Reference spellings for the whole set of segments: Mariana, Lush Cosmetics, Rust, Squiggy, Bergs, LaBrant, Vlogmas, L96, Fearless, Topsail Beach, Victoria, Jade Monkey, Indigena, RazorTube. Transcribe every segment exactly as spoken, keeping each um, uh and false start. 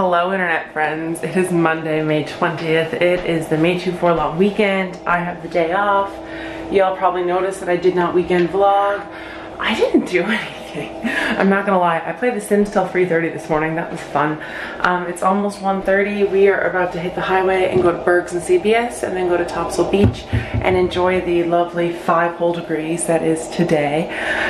Hello internet friends, it is Monday, May twentieth. It is the May twenty-four long weekend. I have the day off. Y'all probably noticed that I did not weekend vlog. I didn't do anything. I'm not gonna lie, I played The Sims till three thirty this morning. That was fun. Um, it's almost one thirty. We are about to hit the highway and go to Bergs and C B S and then go to Topsail Beach and enjoy the lovely five whole degrees that is today.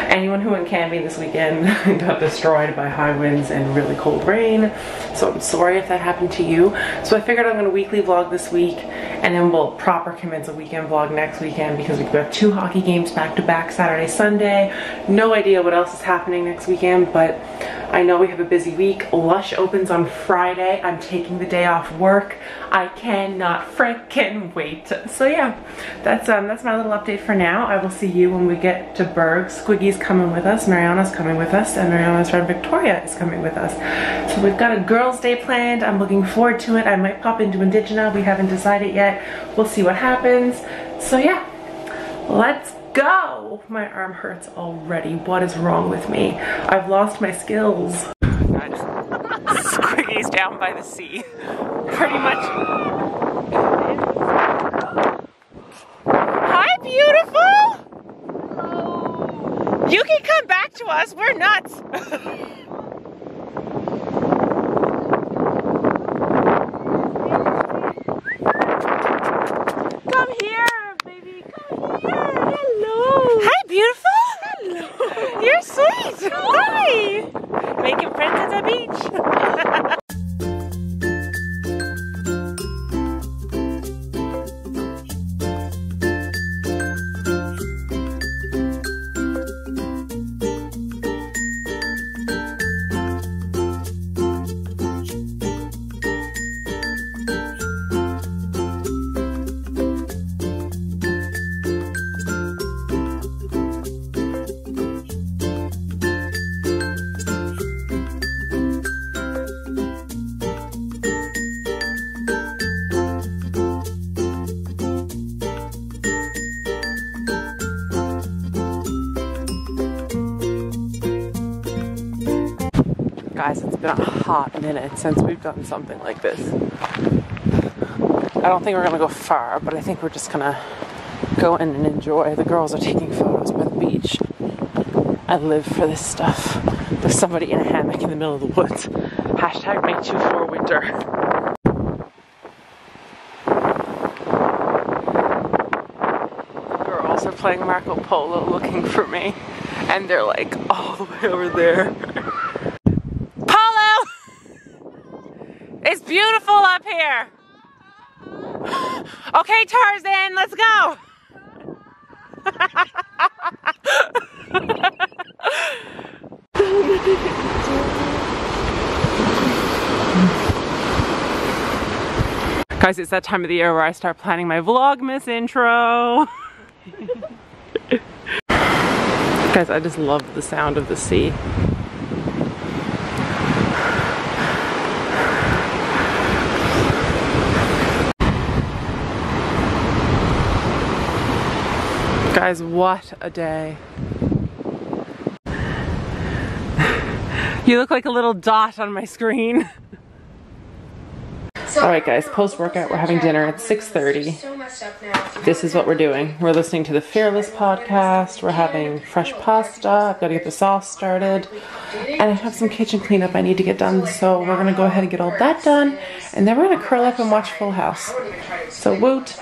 Anyone who went camping this weekend got destroyed by high winds and really cold rain. So I'm sorry if that happened to you. So I figured I'm gonna weekly vlog this week and then we'll proper commence a weekend vlog next weekend because we've got two hockey games back to back, Saturday, Sunday. No idea what else is happening next weekend, but I know we have a busy week. Lush opens on Friday. I'm taking the day off work. I cannot freaking wait. So yeah, that's um that's my little update for now. I will see you when we get to Berg. Squiggy's coming with us, Mariana's coming with us, and Mariana's friend Victoria is coming with us. So we've got a girls' day planned. I'm looking forward to it. I might pop into Indigena. We haven't decided yet. We'll see what happens. So yeah, let's go! My arm hurts already. What is wrong with me? I've lost my skills. Squiggy's down by the sea. Pretty much. Hi, beautiful! Hello. You can come back to us. We're nuts. Guys, it's been a hot minute since we've done something like this. I don't think we're gonna go far, but I think we're just gonna go in and enjoy. The girls are taking photos by the beach. I live for this stuff. There's somebody in a hammock in the middle of the woods. Hashtag May twenty-four winter. Girls are playing Marco Polo looking for me, and they're like all the way over there. It's beautiful up here. Okay, Tarzan, let's go. Guys, it's that time of the year where I start planning my Vlogmas intro. Guys, I just love the sound of the sea. Guys, what a day. You look like a little dot on my screen. So, all right guys, post-workout, we're having dinner at six thirty. This is what we're doing. We're listening to the Fearless podcast. We're having fresh pasta. I've got to get the sauce started. And I have some kitchen cleanup I need to get done. So we're going to go ahead and get all that done. And then we're going to curl up and watch Full House. So woot.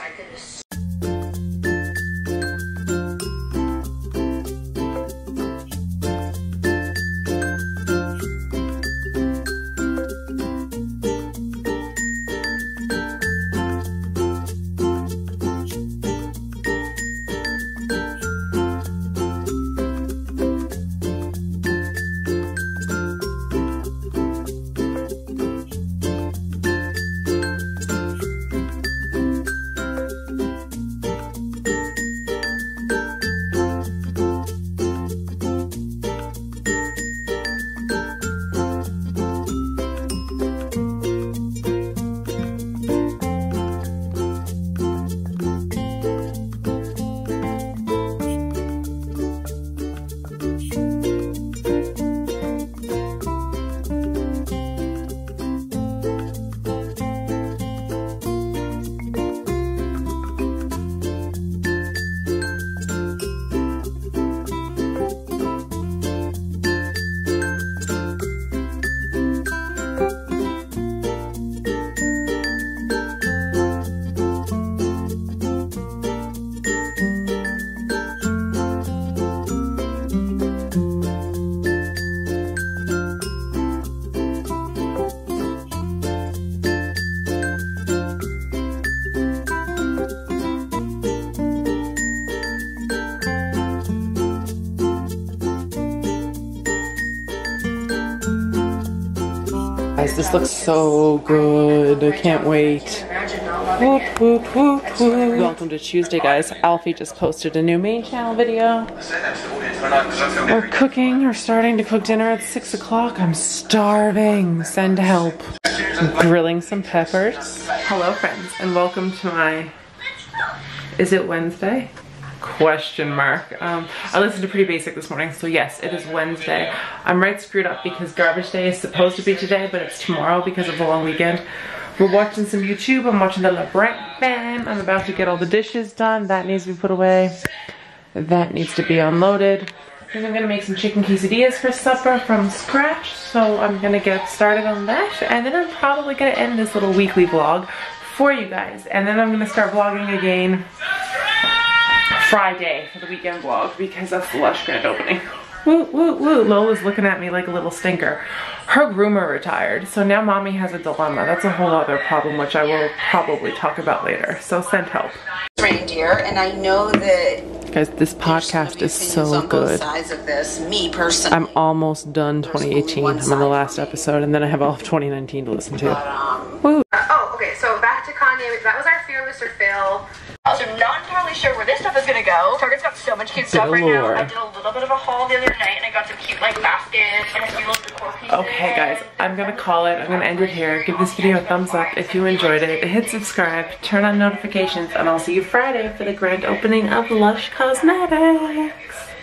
This looks so good. I can't wait. Woot, woot, woot, woot. Welcome to Tuesday, guys. Alfie just posted a new main channel video. We're cooking. We're starting to cook dinner at six o'clock. I'm starving. Send help. I'm grilling some peppers. Hello, friends, and welcome to my... Is it Wednesday? Question mark. Um, I listened to Pretty Basic this morning, so yes, it is Wednesday. I'm right screwed up because garbage day is supposed to be today, but it's tomorrow because of the long weekend. We're watching some YouTube. I'm watching the LaBrant fam. I'm about to get all the dishes done. That needs to be put away. That needs to be unloaded. I think I'm gonna make some chicken quesadillas for supper from scratch, so I'm gonna get started on that, and then I'm probably gonna end this little weekly vlog for you guys, and then I'm gonna start vlogging again Friday for the weekend vlog because that's the Lush grand opening. Woo, woo, woo. Lola's looking at me like a little stinker. Her groomer retired, so now mommy has a dilemma. That's a whole other problem, which I will probably talk about later, so send help. Reindeer, and I know that... Guys, this podcast is so good. Of this. Me personally, I'm almost done twenty eighteen. I'm on the last episode, and then I have all of twenty nineteen to listen to. But, um, woo. Oh, okay, so back to Kanye. That was our Fearless or Fail. Also, not entirely sure where this stuff is gonna go. Target's got so much cute stuff right now. I did a little bit of a haul the other night, and I got some cute like baskets and a few little decor pieces. Okay, guys, I'm gonna call it. I'm gonna end it here. Give this video a thumbs up if you enjoyed it. Hit subscribe, turn on notifications, and I'll see you Friday for the grand opening of Lush Cosmetics.